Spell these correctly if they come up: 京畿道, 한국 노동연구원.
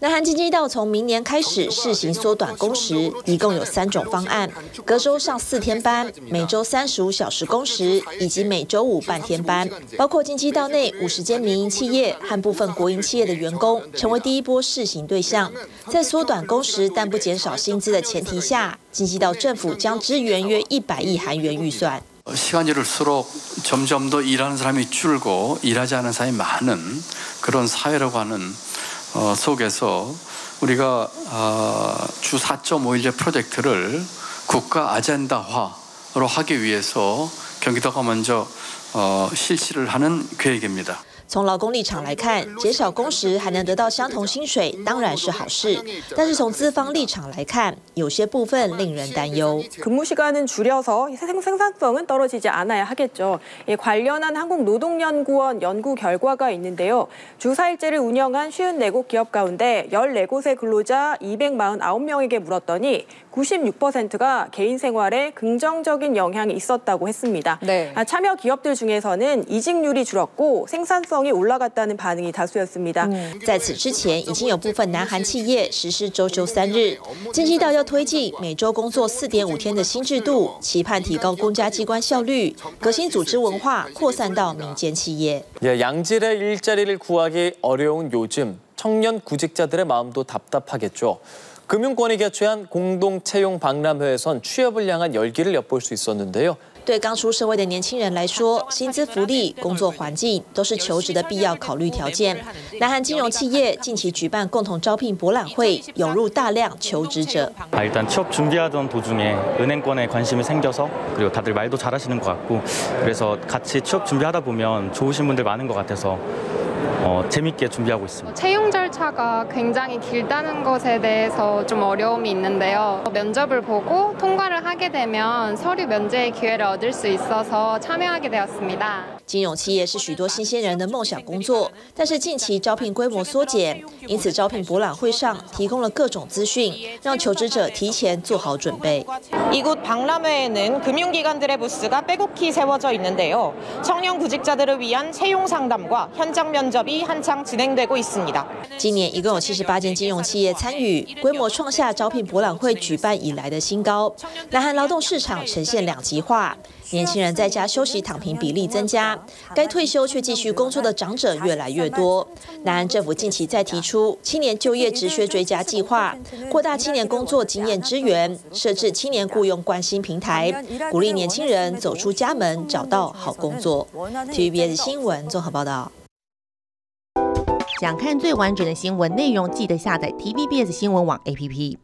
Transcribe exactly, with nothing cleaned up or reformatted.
南韩经济道从明年开始试行缩短工时，一共有三种方案：隔周上四天班、每周三十五小时工时，以及每周五半天班。包括经济道内五十间民营企业和部分国营企业的员工，成为第一波试行对象。在缩短工时但不减少薪资的前提下，经济道政府将支援约一百亿韩元预算。 시간이 흐를수록 점점 더 일하는 사람이 줄고 일하지 않는 사람이 많은 그런 사회라고 하는 어, 속에서 우리가 어, 주 사 점 오 일제 프로젝트를 국가 아젠다화로 하기 위해서 경기도가 먼저 어, 실시를 하는 계획입니다. 从劳工立场来看，减少工时还能得到相同薪水，当然是好事。但是从资方立场来看，有些部分令人担忧。근무시간은줄여서생산성은떨어지지않아야하겠죠 관련한 한국 노동연구원 연구 결과가 있는데요. 주 사 일제를 운영한 오십사 곳 기업 가운데 십사 곳의 근로자 이백사십구 명에게 물었더니 구십육 퍼센트가 개인 생활에 긍정적인 영향이 있었다고 했습니다. 네. 참여 기업들 중에서는 이직률이 줄었고 생산성 在此之前，已经有部分南韩企业实施周休三日。经济道要推进每周工作 四点五 天的新制度，期盼提高公家机关效率，革新组织文化，扩散到民间企业。양질의 일자리를 구하기 어려운 요즘 청년 구직자들의 마음도 답답하겠죠. 금융권이 개최한 공동 채용 박람회에선 취업을 향한 열기를 엿볼 수 있었는데요. 对刚出社会的年轻人来说，薪资福利、工作环境都是求职的必要考虑条件。南韩金融企业近期举办共同招聘博览会，涌入大量求职者。啊，일단 취업 준비하던 도중에 은행권에 관심이 생겨서 그리고 다들 말도 잘하시는 것 같고 그래서 같이 취업 준비하다 보면 좋으신 분들 많은 것 같아서. 어, 재밌게 준비하고 있습니다. 채용 절차가 굉장히 길다는 것에 대해서 좀 어려움이 있는데요. 면접을 보고 통과를 하게 되면 서류 면제의 기회를 얻을 수 있어서 참여하게 되었습니다. 金融企业是许多新鲜人的梦想工作，但是近期招聘规模缩减，因此招聘博览会上提供了各种资讯，让求职者提前做好准备。이곳박람회에는 금융기관들의 부스가 빼곡히 세워져 있는데요. 청년 구직자들을 위한 채용 상담과 현장 면접이 한창 진행되고 있습니다. 今年一共有七十八间金融企业参与，规模创下招聘博览会举办以来的新高。南韩劳动市场呈现两极化。 年轻人在家休息躺平比例增加，该退休却继续工作的长者越来越多。南韩政府近期再提出青年就业职缺追加计划，扩大青年工作经验支援，设置青年雇用关心平台，鼓励年轻人走出家门，找到好工作。T V B S 新闻综合报道。想看最完整的新闻内容，记得下载 T V B S 新闻网 A P P。